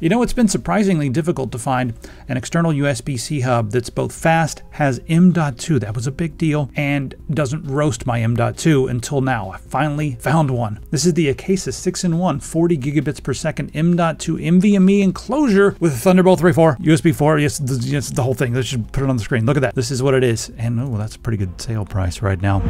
You know, it's been surprisingly difficult to find an external USB-C hub that's both fast, has M.2, that was a big deal, and doesn't roast my M.2 until now. I finally found one. This is the Acasis 6-in-1 40 gigabits per second M.2 NVMe enclosure with Thunderbolt 3.4, USB 4, yes, the whole thing. Let's just put it on the screen. Look at that. This is what it is. And oh, that's a pretty good sale price right now.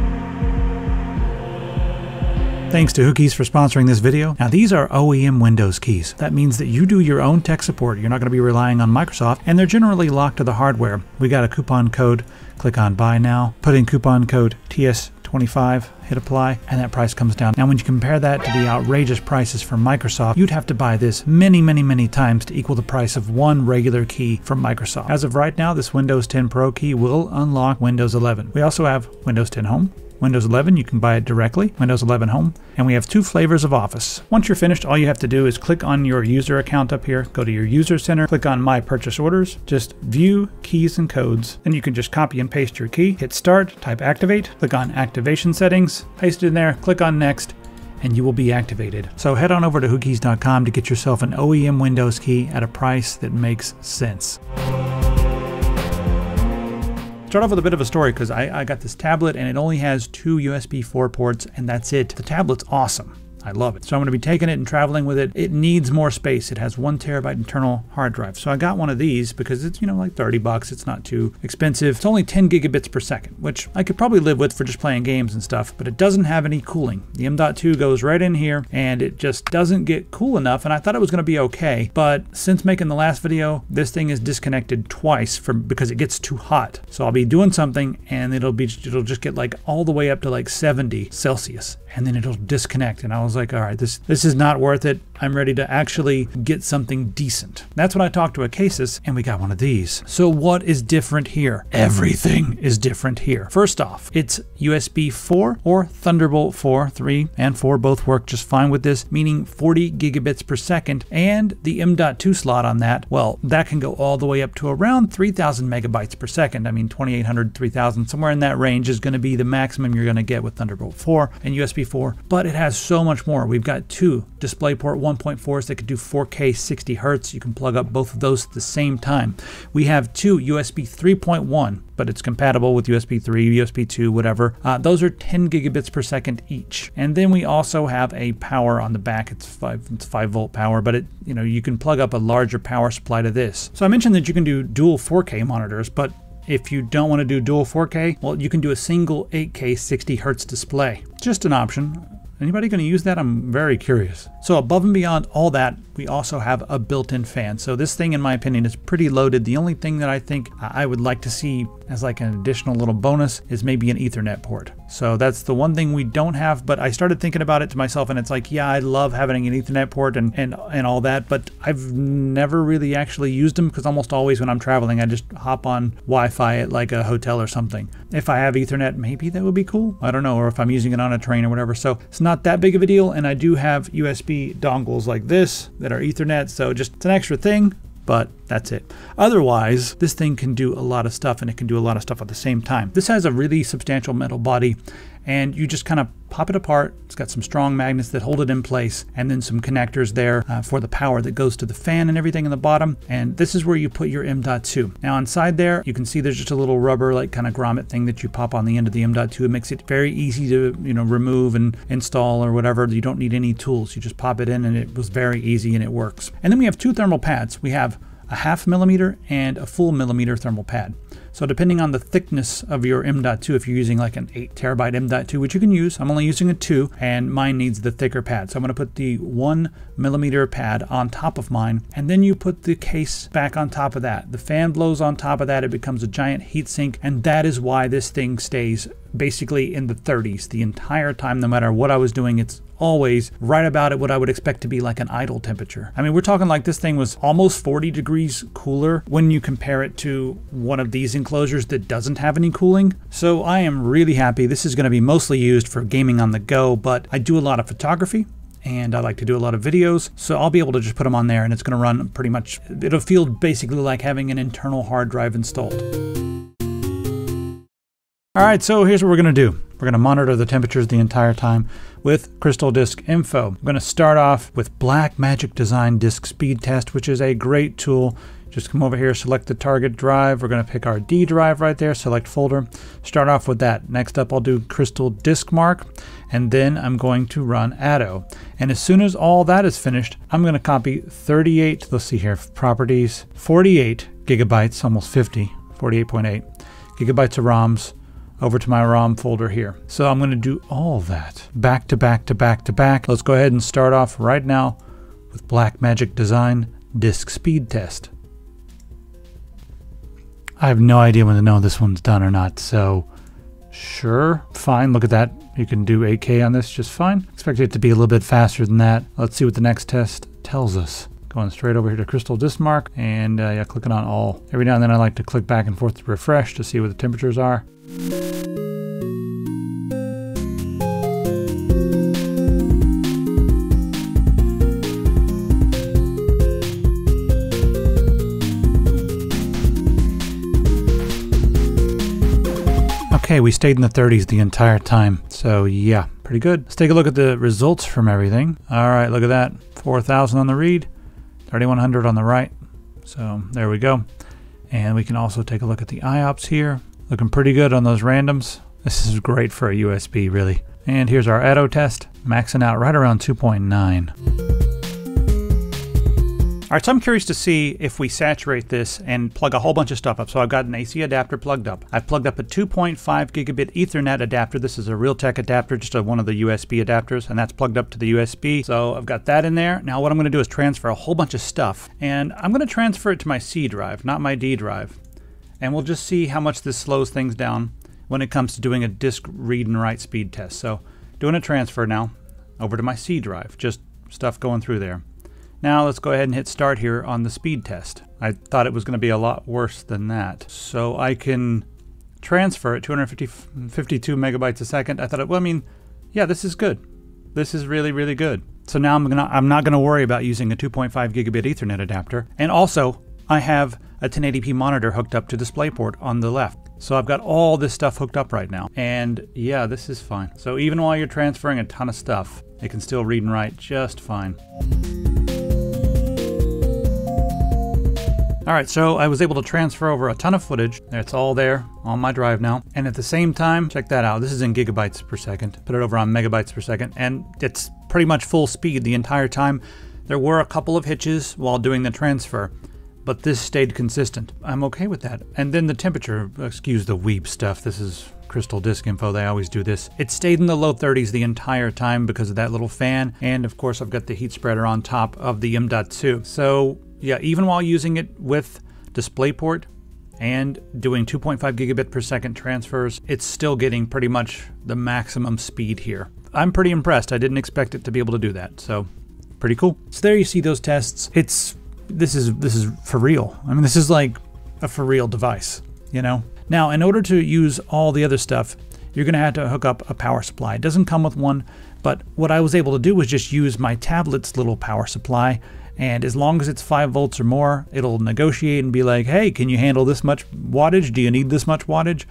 Thanks to WhoKeys for sponsoring this video. Now, these are OEM Windows keys. That means that you do your own tech support. You're not going to be relying on Microsoft, and they're generally locked to the hardware. We got a coupon code. Click on Buy Now. Put in coupon code TS25. Hit apply, and that price comes down. Now, when you compare that to the outrageous prices from Microsoft, you'd have to buy this many, many, many times to equal the price of one regular key from Microsoft. As of right now, this Windows 10 Pro key will unlock Windows 11. We also have Windows 10 Home, Windows 11, you can buy it directly, Windows 11 Home, and we have two flavors of Office. Once you're finished, all you have to do is click on your user account up here, go to your user center, click on My Purchase Orders, just View Keys and Codes, and you can just copy and paste your key, hit Start, type Activate, click on Activation Settings, paste it in there, click on Next, and you will be activated. So head on over to WhoKeys.com to get yourself an OEM Windows key at a price that makes sense. Start off with a bit of a story, because I got this tablet and it only has two USB 4 ports, and that's it. The tablet's awesome. I love it. So I'm going to be taking it and traveling with it. It needs more space. It has 1 terabyte internal hard drive. So I got one of these because it's, you know, like $30. It's not too expensive. It's only 10 gigabits per second, which I could probably live with for just playing games and stuff, but it doesn't have any cooling. The M.2 goes right in here and it just doesn't get cool enough. And I thought it was going to be okay, but since making the last video, this thing is disconnected twice because it gets too hot. So I'll be doing something and it'll just get like all the way up to like 70 Celsius and then it'll disconnect. And I was like, all right, this is not worth it. I'm ready to actually get something decent. That's when I talked to Acasis and we got one of these. So what is different here? Everything is different here. First off, it's USB 4 or Thunderbolt 4, 3 and 4 both work just fine with this, meaning 40 gigabits per second, and the M.2 slot on that, well, that can go all the way up to around 3,000 megabytes per second. I mean, 2,800, 3,000, somewhere in that range is going to be the maximum you're going to get with Thunderbolt 4 and USB 4, but it has so much more. We've got two DisplayPort 1.4s that could do 4K 60 Hertz. You can plug up both of those at the same time. We have two USB 3.1, but it's compatible with USB 3, USB 2, whatever. Those are 10 gigabits per second each. And then we also have a power on the back. It's five volt power, but it, you know, you can plug up a larger power supply to this. So I mentioned that you can do dual 4K monitors, but if you don't want to do dual 4K, well, you can do a single 8K 60 Hertz display. Just an option. Anybody going to use that? I'm very curious. So above and beyond all that, we also have a built-in fan. So this thing, in my opinion, is pretty loaded. The only thing that I think I would like to see as like an additional little bonus is maybe an Ethernet port. So that's the one thing we don't have, but I started thinking about it to myself and it's like, yeah, I love having an Ethernet port and all that, but I've never really actually used them because almost always when I'm traveling, I just hop on Wi-Fi at like a hotel or something. If I have Ethernet, maybe that would be cool. I don't know, or if I'm using it on a train or whatever. So it's not that big of a deal. And I do have USB dongles like this that are Ethernet. So just it's an extra thing, but that's it. Otherwise, this thing can do a lot of stuff and it can do a lot of stuff at the same time. This has a really substantial metal body and you just kind of pop it apart. It's got some strong magnets that hold it in place and then some connectors there for the power that goes to the fan and everything in the bottom. And this is where you put your M.2. Now inside there, you can see there's just a little rubber like kind of grommet thing that you pop on the end of the M.2. It makes it very easy to, you know, remove and install or whatever. You don't need any tools. You just pop it in and it was very easy and it works. And then we have two thermal pads. We have a 0.5 millimeter and a full millimeter thermal pad. So depending on the thickness of your M.2, if you're using like an 8 terabyte M.2, which you can use, I'm only using a 2 and mine needs the thicker pad. So I'm gonna put the 1 millimeter pad on top of mine and then you put the case back on top of that. The fan blows on top of that, it becomes a giant heat sink, and that is why this thing stays basically in the 30s the entire time. No matter what I was doing, it's always right about at what I would expect to be like an idle temperature. I mean, we're talking like this thing was almost 40 degrees cooler when you compare it to one of these enclosures that doesn't have any cooling. So I am really happy. This is going to be mostly used for gaming on the go, but I do a lot of photography and I like to do a lot of videos. So I'll be able to just put them on there and it's going to run pretty much, it'll feel basically like having an internal hard drive installed. All right, so here's what we're going to do. We're going to monitor the temperatures the entire time with Crystal Disk Info. I'm going to start off with Blackmagic Design Disk Speed Test, which is a great tool. Just come over here, select the target drive. We're going to pick our D drive right there, select folder, start off with that. Next up, I'll do Crystal Disk Mark, and then I'm going to run ATTO. And as soon as all that is finished, I'm going to copy 38, let's see here, properties, 48 gigabytes, almost 50, 48.8 gigabytes of ROMs over to my ROM folder here. So I'm going to do all that back to back to back to back. Let's go ahead and start off right now with Blackmagic Design Disk Speed Test. I have no idea when to know this one's done or not, so sure, fine, look at that. You can do 8K on this just fine. Expect it to be a little bit faster than that. Let's see what the next test tells us. Going straight over here to Crystal Disk Mark, and yeah, clicking on all. Every now and then I like to click back and forth to refresh to see what the temperatures are. Okay, we stayed in the 30s the entire time, so yeah, pretty good. Let's take a look at the results from everything. All right, look at that, 4,000 on the read, 3,100 on the write, so there we go. And we can also take a look at the IOPS here, looking pretty good on those randoms. This is great for a USB, really. And here's our ATTO test, maxing out right around 2.9. All right, so I'm curious to see if we saturate this and plug a whole bunch of stuff up. So I've got an AC adapter plugged up. I've plugged up a 2.5 gigabit Ethernet adapter. This is a Realtek adapter, just one of the USB adapters, and that's plugged up to the USB. So I've got that in there. Now what I'm going to do is transfer a whole bunch of stuff, and I'm going to transfer it to my C drive, not my D drive. And we'll just see how much this slows things down when it comes to doing a disk read and write speed test. So doing a transfer now over to my C drive, just stuff going through there. Now let's go ahead and hit start here on the speed test. I thought it was going to be a lot worse than that. So I can transfer at 252 megabytes a second. I thought, well, I mean, yeah, this is good. This is really, really good. So now I'm not going to worry about using a 2.5 gigabit Ethernet adapter. And also, I have a 1080p monitor hooked up to DisplayPort on the left. So I've got all this stuff hooked up right now. And yeah, this is fine. So even while you're transferring a ton of stuff, it can still read and write just fine. All right, so I was able to transfer over a ton of footage. It's all there on my drive now. And at the same time, check that out. This is in gigabytes per second. Put it over on megabytes per second. And it's pretty much full speed the entire time. There were a couple of hitches while doing the transfer, but this stayed consistent. I'm okay with that. And then the temperature, excuse the weeb stuff. This is Crystal Disk Info. They always do this. It stayed in the low 30s the entire time because of that little fan. And of course, I've got the heat spreader on top of the M.2. So yeah, even while using it with DisplayPort and doing 2.5 gigabit per second transfers, it's still getting pretty much the maximum speed here. I'm pretty impressed. I didn't expect it to be able to do that, so pretty cool. So there you see those tests. This is for real. I mean, this is like a for real device, you know? Now, in order to use all the other stuff, you're gonna have to hook up a power supply. It doesn't come with one, but what I was able to do was just use my tablet's little power supply. And as long as it's 5 volts or more, it'll negotiate and be like, hey, can you handle this much wattage? Do you need this much wattage?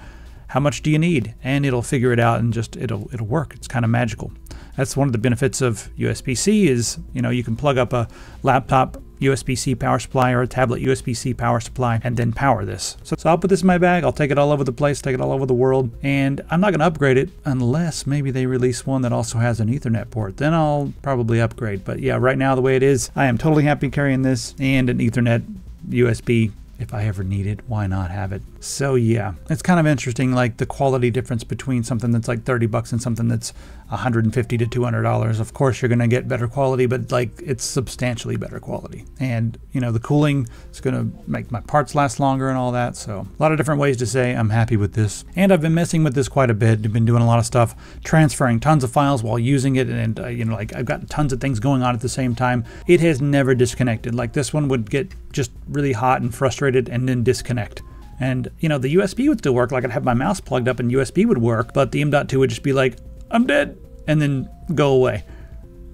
How much do you need? And it'll figure it out and just it'll work. It's kind of magical. That's one of the benefits of USB-C is, you know, you can plug up a laptop USB-C power supply or a tablet USB-C power supply and then power this. So I'll put this in my bag. I'll take it all over the place, take it all over the world, and I'm not gonna upgrade it unless maybe they release one that also has an Ethernet port. Then I'll probably upgrade. But yeah, right now the way it is, I am totally happy carrying this and an Ethernet USB. If I ever need it, why not have it? So yeah, it's kind of interesting, like the quality difference between something that's like 30 bucks and something that's $150 to $200. Of course, you're gonna get better quality, but like it's substantially better quality. And you know, the cooling is gonna make my parts last longer and all that. So a lot of different ways to say I'm happy with this. And I've been messing with this quite a bit. I've been doing a lot of stuff, transferring tons of files while using it. And you know, like I've got tons of things going on at the same time. It has never disconnected. Like this one would get just really hot and frustrated and then disconnect. And you know, the USB would still work. Like I'd have my mouse plugged up and USB would work, but the M.2 would just be like, I'm dead, and then go away.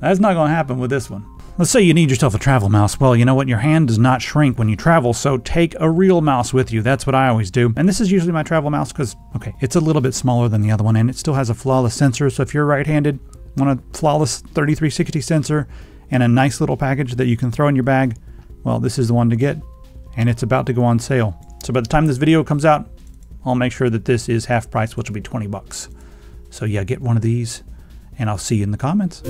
That's not gonna happen with this one. Let's say you need yourself a travel mouse. Well, you know what? Your hand does not shrink when you travel, so take a real mouse with you. That's what I always do. And this is usually my travel mouse because, okay, it's a little bit smaller than the other one, and it still has a flawless sensor. So if you're right-handed, want a flawless 3360 sensor and a nice little package that you can throw in your bag, well, this is the one to get, and it's about to go on sale. So by the time this video comes out, I'll make sure that this is half price, which will be $20. So yeah, get one of these, and I'll see you in the comments.